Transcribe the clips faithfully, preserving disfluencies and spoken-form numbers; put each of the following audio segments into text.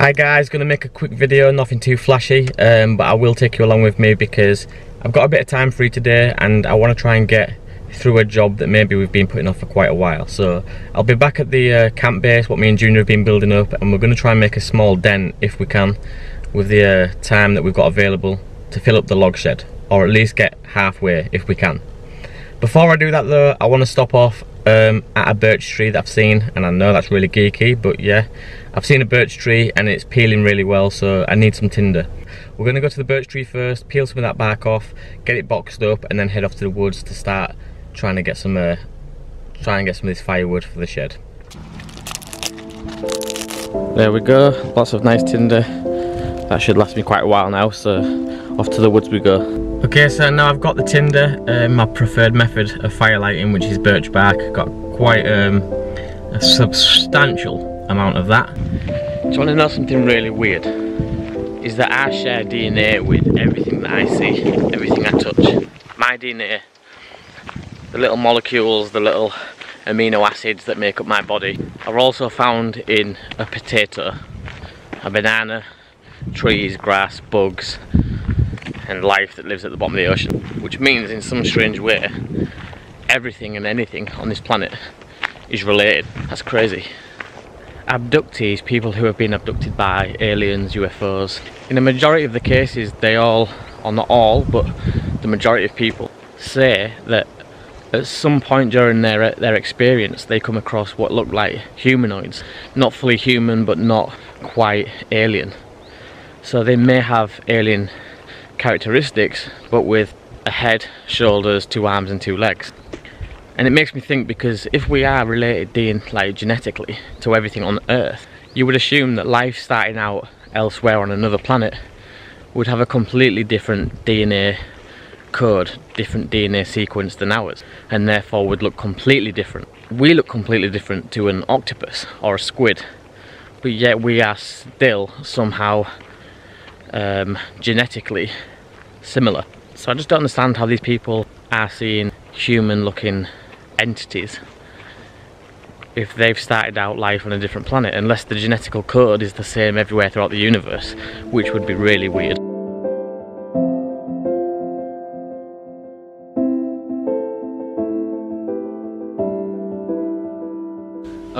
Hi guys, gonna make a quick video, nothing too flashy, um, but I will take you along with me because I've got a bit of time free today and I want to try and get through a job that maybe we've been putting off for quite a while. So I'll be back at the uh, camp base, what me and Junior have been building up, and we're gonna try and make a small dent if we can with the uh, time that we've got available to fill up the log shed, or at least get halfway if we can. Before I do that though, I want to stop off um, at a birch tree that I've seen, and I know that's really geeky, but yeah, I've seen a birch tree and it's peeling really well, so I need some tinder. We're going to go to the birch tree first, peel some of that bark off, get it boxed up, and then head off to the woods to start trying to get some uh, try and get some of this firewood for the shed. There we go, lots of nice tinder. That should last me quite a while now, so off to the woods we go. Okay, so now I've got the tinder, uh, my preferred method of fire lighting, which is birch bark. Got quite um, a substantial amount of that. Do you want to know something really weird? Is that I share D N A with everything that I see, everything I touch. My D N A, the little molecules, the little amino acids that make up my body, are also found in a potato, a banana, trees, grass, bugs, and life that lives at the bottom of the ocean, which means in some strange way everything and anything on this planet is related. That's crazy. Abductees, people who have been abducted by aliens, U F Os, in the majority of the cases they all, or not all, but the majority of people say that at some point during their their experience they come across what look like humanoids, not fully human but not quite alien. So they may have alien characteristics, but with a head, shoulders, two arms and two legs. And it makes me think, because if we are related D N A, like genetically, to everything on Earth, you would assume that life starting out elsewhere on another planet would have a completely different D N A code, different D N A sequence than ours, and therefore would look completely different. We look completely different to an octopus or a squid, but yet we are still somehow Um, genetically similar. So I just don't understand how these people are seeing human-looking entities if they've started out life on a different planet, unless the genetical code is the same everywhere throughout the universe, which would be really weird.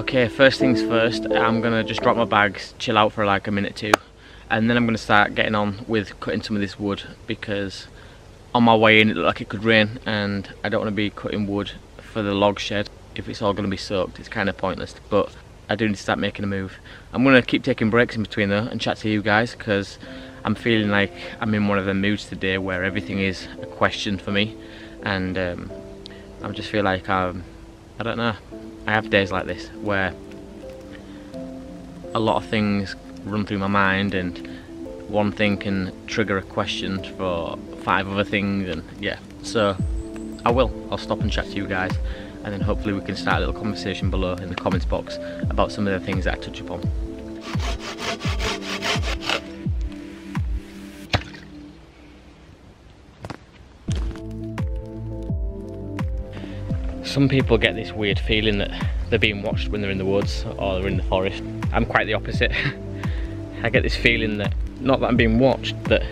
Okay, first things first, I'm gonna just drop my bags, chill out for like a minute or two, and then I'm going to start getting on with cutting some of this wood, because on my way in it looked like it could rain and I don't want to be cutting wood for the log shed if it's all going to be soaked. It's kind of pointless, but I do need to start making a move. I'm going to keep taking breaks in between though and chat to you guys, because I'm feeling like I'm in one of the moods today where everything is a question for me, and um, I just feel like I'm, I don't know, I have days like this where a lot of things run through my mind and one thing can trigger a question for five other things, and yeah, so I will I'll stop and chat to you guys, and then hopefully we can start a little conversation below in the comments box about some of the things that I touch upon. Some people get this weird feeling that they're being watched when they're in the woods or they're in the forest. I'm quite the opposite. I get this feeling that, not that I'm being watched, that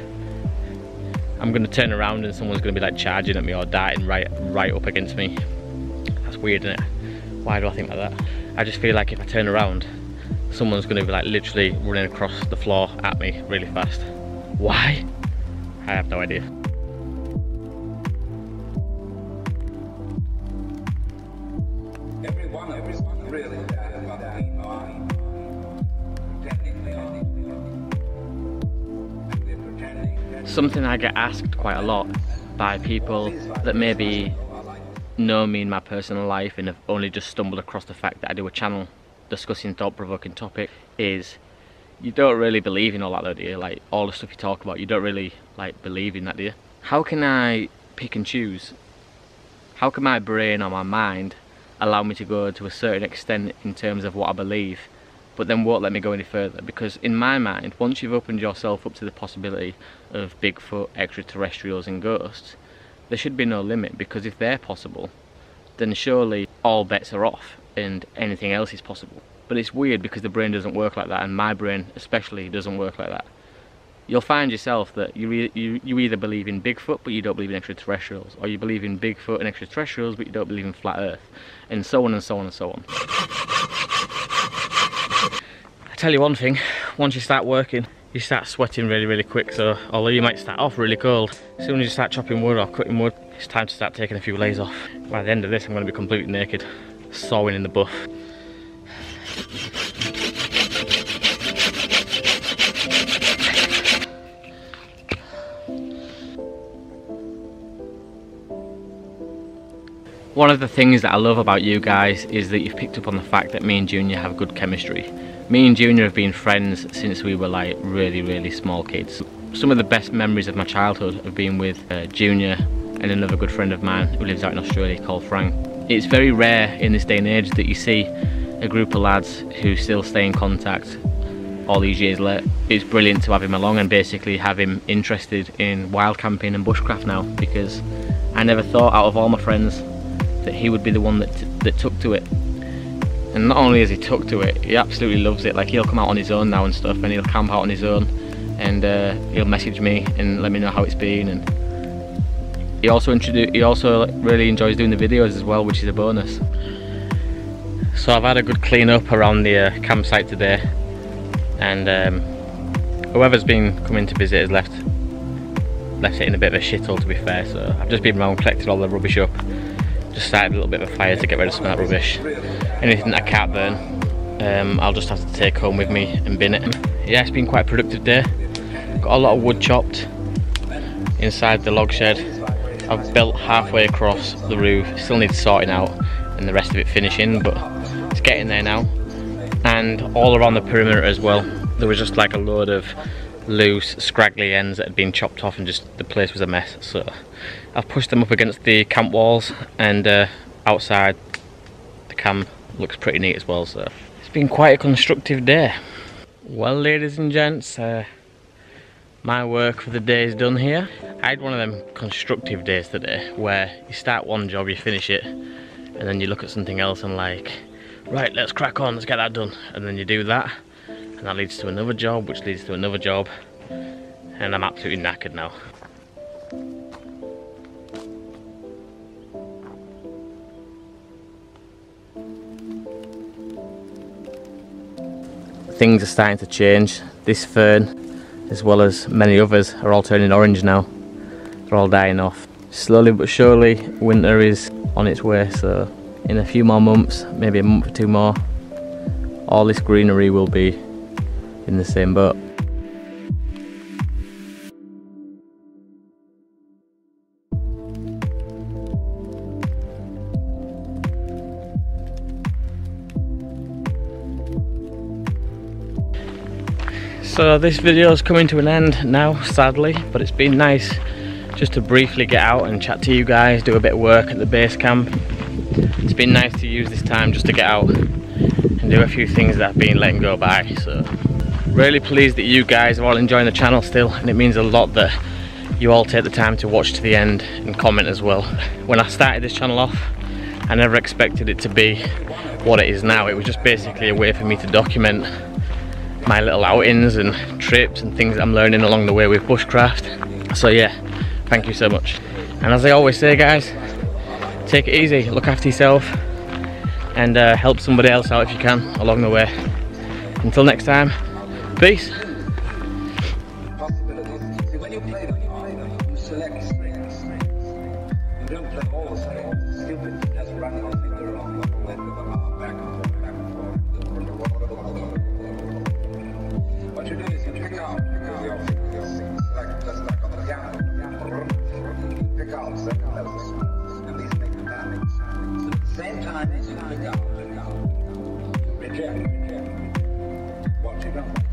I'm going to turn around and someone's going to be like charging at me or darting right right up against me. That's weird, isn't it? Why do I think like that? I just feel like if I turn around, someone's going to be like literally running across the floor at me really fast. Why? I have no idea. Everyone, everyone really bad about that. Something I get asked quite a lot by people that maybe know me in my personal life and have only just stumbled across the fact that I do a channel discussing thought-provoking topic is, you don't really believe in all that though, do you? Like, all the stuff you talk about, you don't really like believe in that, do you? How can I pick and choose? How can my brain or my mind allow me to go to a certain extent in terms of what I believe, but then won't let me go any further? Because in my mind, once you've opened yourself up to the possibility of Bigfoot, extraterrestrials and ghosts, there should be no limit, because if they're possible, then surely all bets are off and anything else is possible. But it's weird because the brain doesn't work like that, and my brain especially doesn't work like that. You'll find yourself that you, re you, you either believe in Bigfoot but you don't believe in extraterrestrials, or you believe in Bigfoot and extraterrestrials but you don't believe in flat earth, and so on and so on and so on. I tell you one thing, once you start working, you start sweating really, really quick. So although you might start off really cold, as soon as you start chopping wood or cutting wood, it's time to start taking a few layers off. By the end of this, I'm going to be completely naked, sawing in the buff. One of the things that I love about you guys is that you've picked up on the fact that me and Junior have good chemistry. Me and Junior have been friends since we were like really, really small kids. Some of the best memories of my childhood have been with uh, Junior and another good friend of mine who lives out in Australia called Frank. It's very rare in this day and age that you see a group of lads who still stay in contact all these years later. It's brilliant to have him along and basically have him interested in wild camping and bushcraft now, because I never thought out of all my friends that he would be the one that, t that took to it. And not only has he took to it, he absolutely loves it. Like, he'll come out on his own now and stuff, and he'll camp out on his own, and uh, he'll message me and let me know how it's been. And he also introduced, he also really enjoys doing the videos as well, which is a bonus. So I've had a good clean up around the uh, campsite today, and um, whoever's been coming to visit has left left it in a bit of a shithole, to be fair. So I've just been around, collected all the rubbish up, just started a little bit of a fire to get rid of some of that rubbish. Anything that I can't burn, um, I'll just have to take home with me and bin it. Yeah, it's been quite a productive day. Got a lot of wood chopped inside the log shed. I've built halfway across the roof, still needs sorting out and the rest of it finishing, but it's getting there now. And all around the perimeter as well, there was just like a load of loose scraggly ends that had been chopped off, and just the place was a mess. So I've pushed them up against the camp walls, and uh, outside the camp looks pretty neat as well. So it's been quite a constructive day. Well, ladies and gents, uh, my work for the day is done here. I had one of them constructive days today where you start one job, you finish it, and then you look at something else and like, right, let's crack on, let's get that done. And then you do that, and that leads to another job, which leads to another job, and I'm absolutely knackered now. Things are starting to change. This fern, as well as many others, are all turning orange now. They're all dying off. Slowly but surely, winter is on its way, so in a few more months, maybe a month or two more, all this greenery will be in the same boat. So this video is coming to an end now, sadly, but it's been nice just to briefly get out and chat to you guys, do a bit of work at the base camp. It's been nice to use this time just to get out and do a few things that I've been letting go by. So really pleased that you guys are all enjoying the channel still, and it means a lot that you all take the time to watch to the end and comment as well. When I started this channel off, I never expected it to be what it is now. It was just basically a way for me to document my little outings and trips and things that I'm learning along the way with bushcraft. So yeah, thank you so much. And as I always say, guys, take it easy, look after yourself, and uh, help somebody else out if you can along the way. Until next time, peace. Same time, it's not a doubt, a doubt. Reject, reject. What you don't.